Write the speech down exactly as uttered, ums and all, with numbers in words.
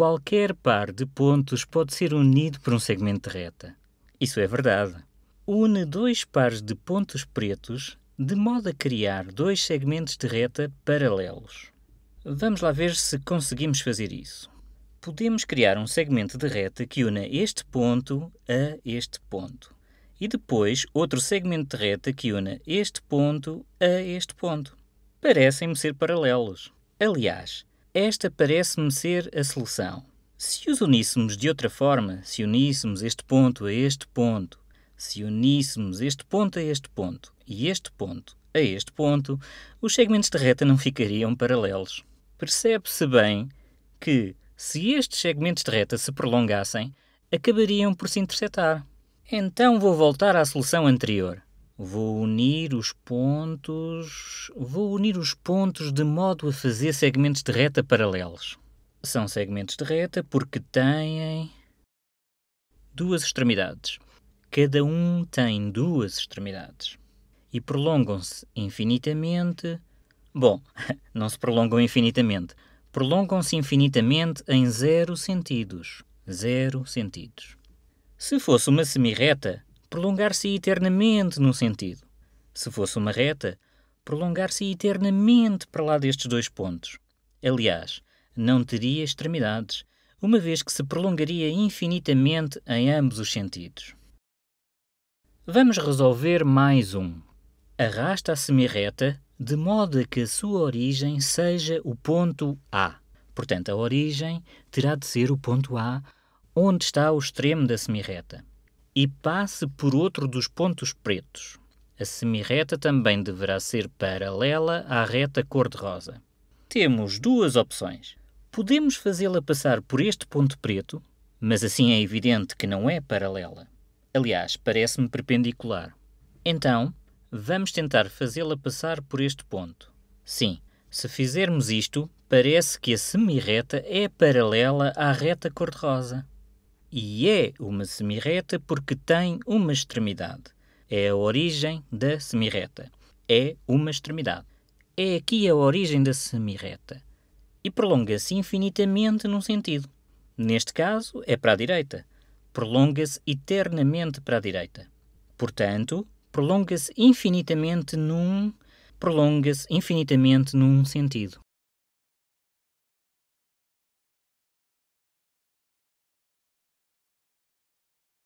qualquer par de pontos pode ser unido por um segmento de reta. Isso é verdade. Une dois pares de pontos pretos de modo a criar dois segmentos de reta paralelos. Vamos lá ver se conseguimos fazer isso. Podemos criar um segmento de reta que una este ponto a este ponto. E depois outro segmento de reta que una este ponto a este ponto. Parecem-me ser paralelos. Aliás, esta parece-me ser a solução. Se os uníssemos de outra forma, se uníssemos este ponto a este ponto, se uníssemos este ponto a este ponto e este ponto a este ponto, os segmentos de reta não ficariam paralelos. Percebe-se bem que, se estes segmentos de reta se prolongassem, acabariam por se intersetar. Então vou voltar à solução anterior. Vou unir os pontos... Vou unir os pontos de modo a fazer segmentos de reta paralelos. São segmentos de reta porque têm duas extremidades. Cada um tem duas extremidades. E prolongam-se infinitamente... Bom, não se prolongam infinitamente. Prolongam-se infinitamente em zero sentidos. Zero sentidos. Se fosse uma semirreta, prolongar-se eternamente num sentido. Se fosse uma reta, prolongar-se eternamente para lá destes dois pontos. Aliás, não teria extremidades, uma vez que se prolongaria infinitamente em ambos os sentidos. Vamos resolver mais um. Arrasta a semirreta de modo a que a sua origem seja o ponto A. Portanto, a origem terá de ser o ponto A, onde está o extremo da semirreta. E passe por outro dos pontos pretos. A semirreta também deverá ser paralela à reta cor-de-rosa. Temos duas opções. Podemos fazê-la passar por este ponto preto, mas assim é evidente que não é paralela. Aliás, parece-me perpendicular. Então, vamos tentar fazê-la passar por este ponto. Sim, se fizermos isto, parece que a semirreta é paralela à reta cor-de-rosa. E é uma semirreta porque tem uma extremidade. É a origem da semirreta. É uma extremidade. É aqui a origem da semirreta. E prolonga-se infinitamente num sentido. Neste caso, é para a direita. Prolonga-se eternamente para a direita. Portanto, prolonga-se infinitamente num... prolonga-se infinitamente num sentido.